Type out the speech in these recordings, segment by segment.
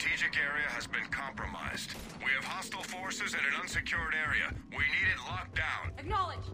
strategic area has been compromised. We have hostile forces in an unsecured area. We need it locked down. Acknowledged.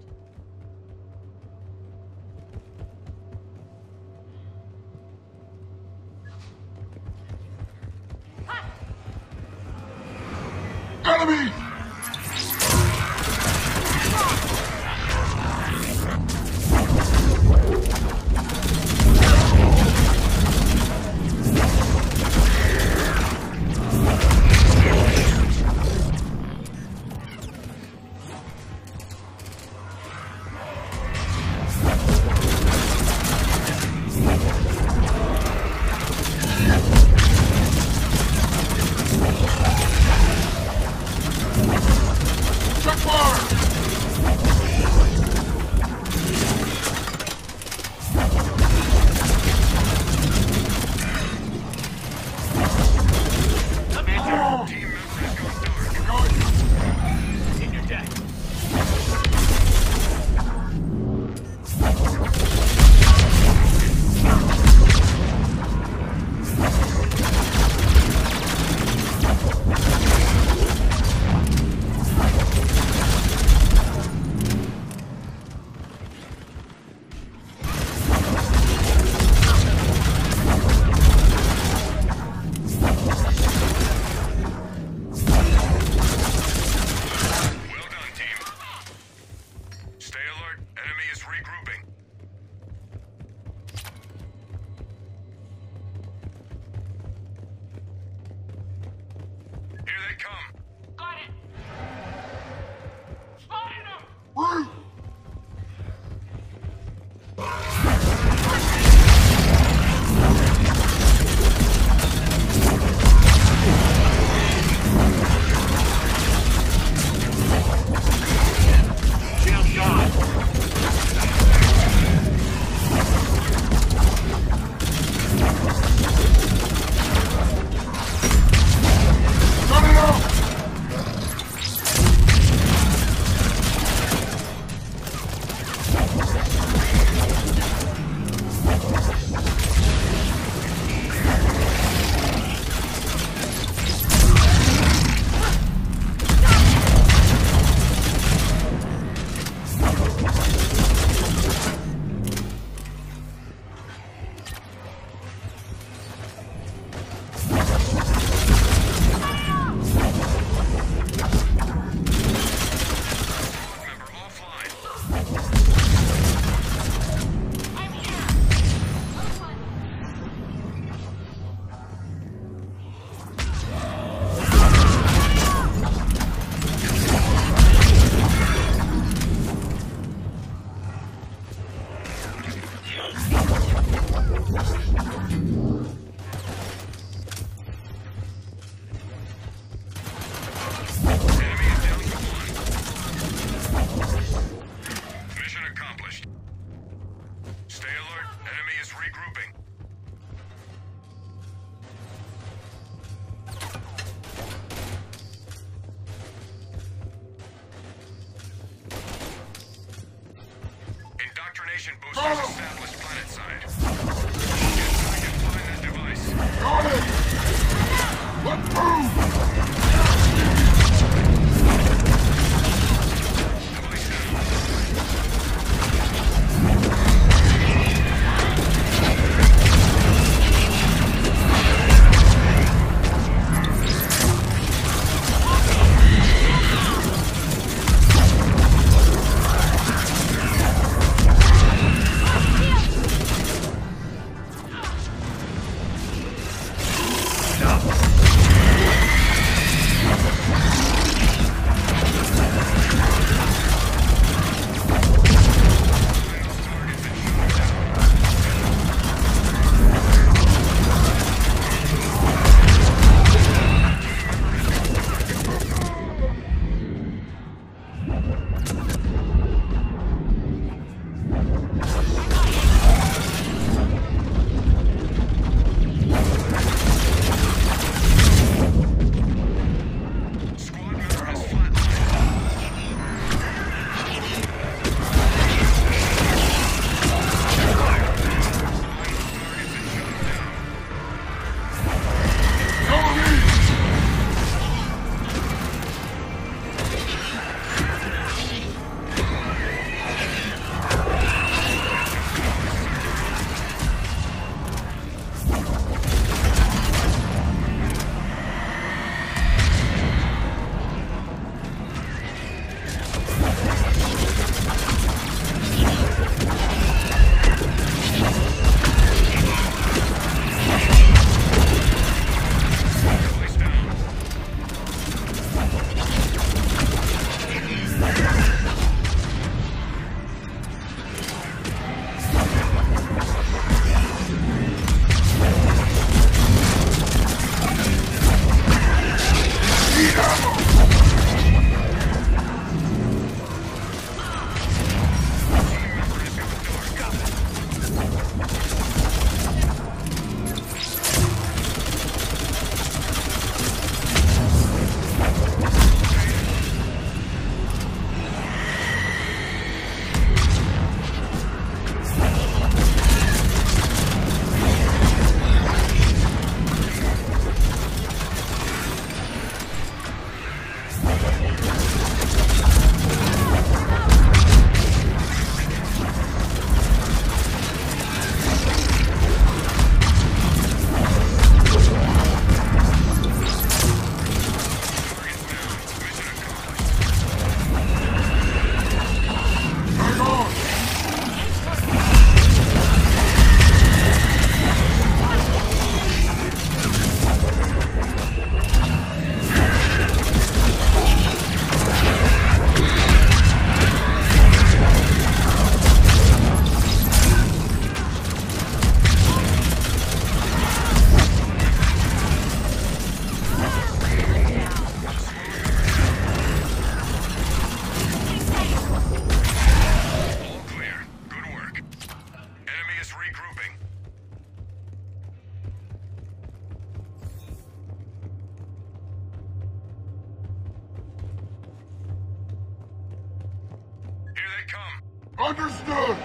they come. Understood!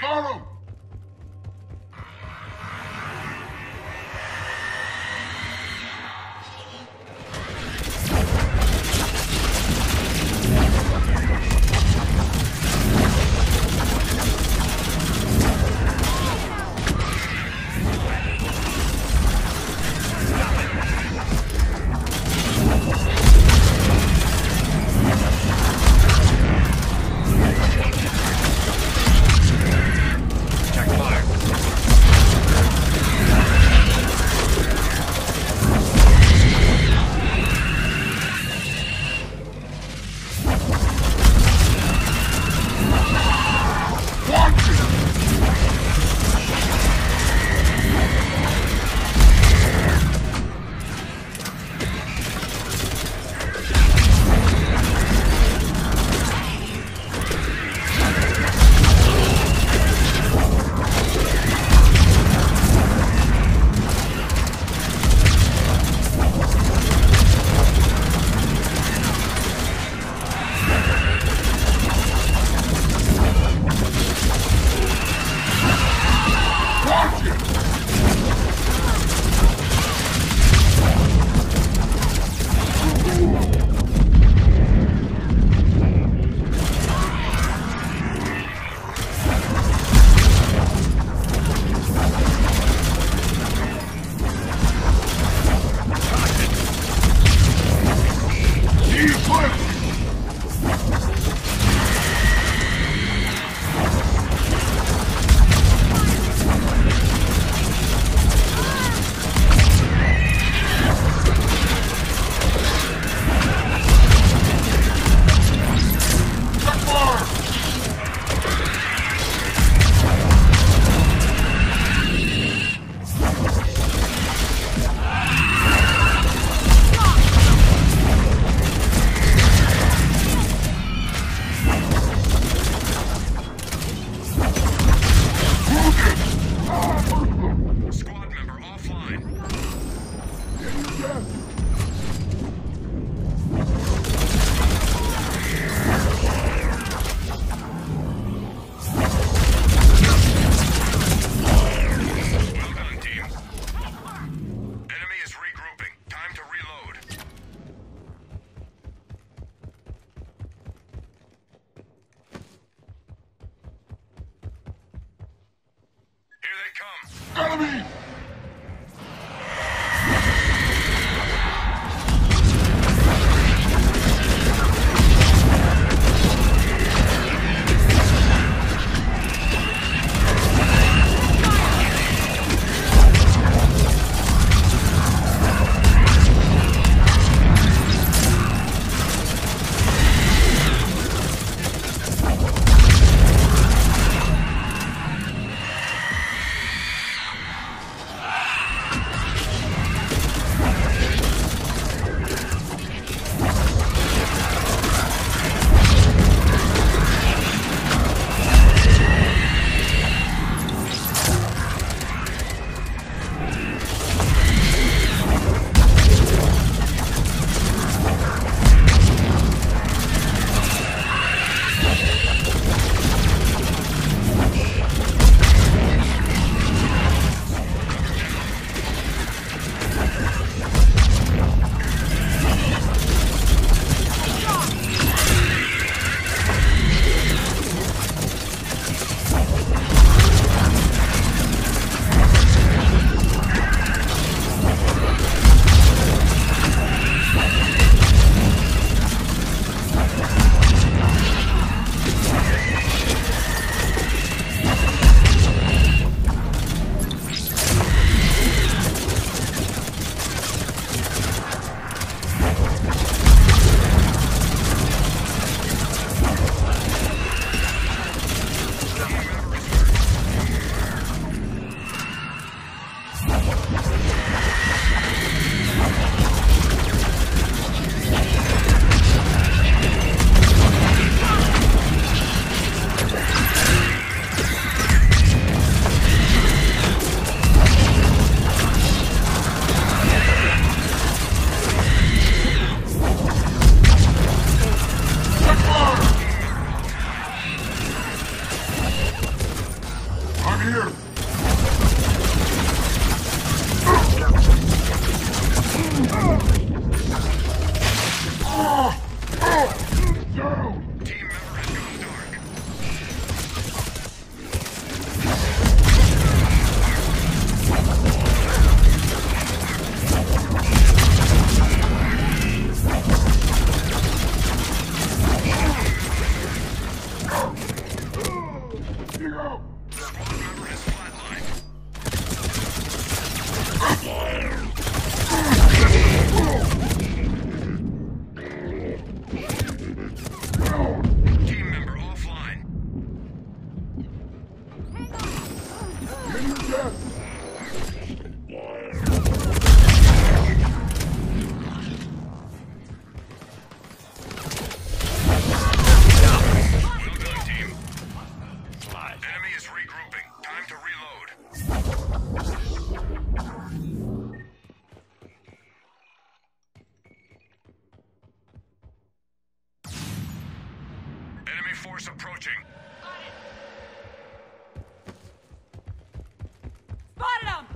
Follow! force approaching. Spotted him!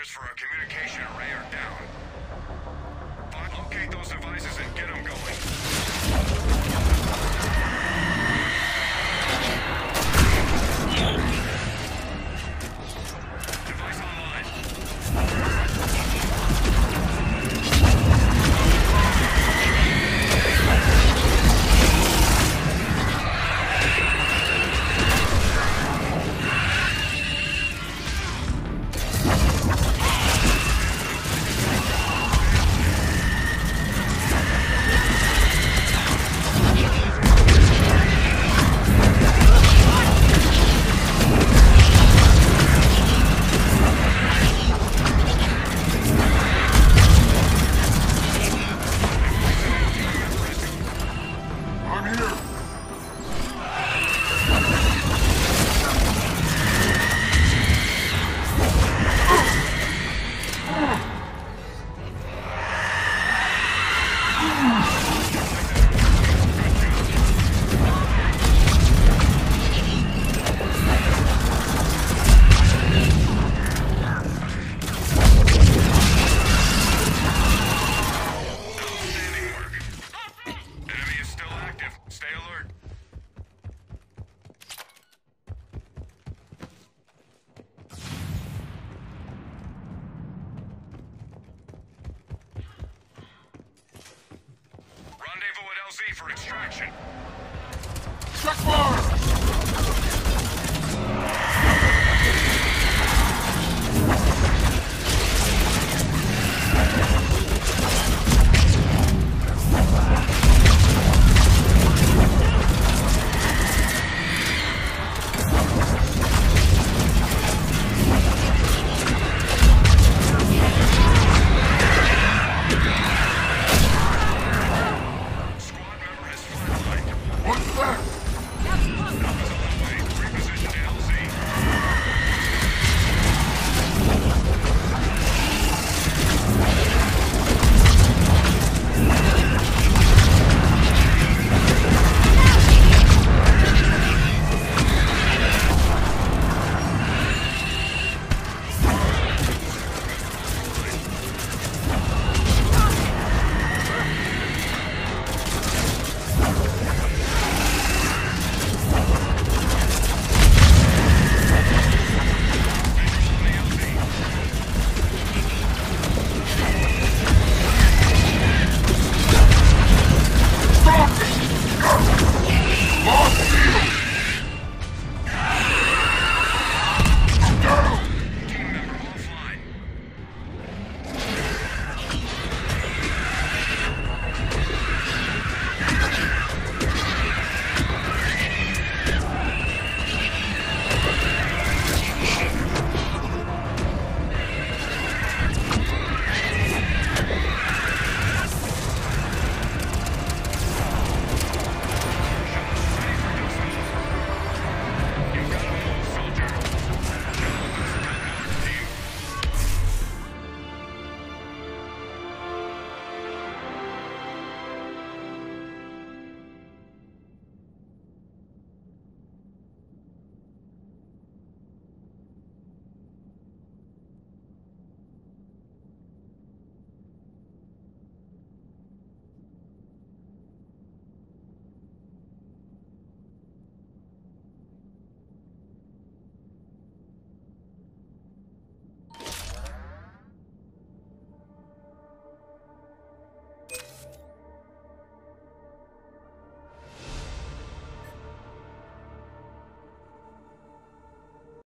For our communication array are down. But locate those devices and get them going. Device online. For extraction. Check bars!